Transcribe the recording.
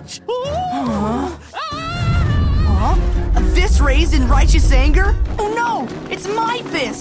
right! Huh? Huh? A fist raised in righteous anger? Oh no! It's my fist!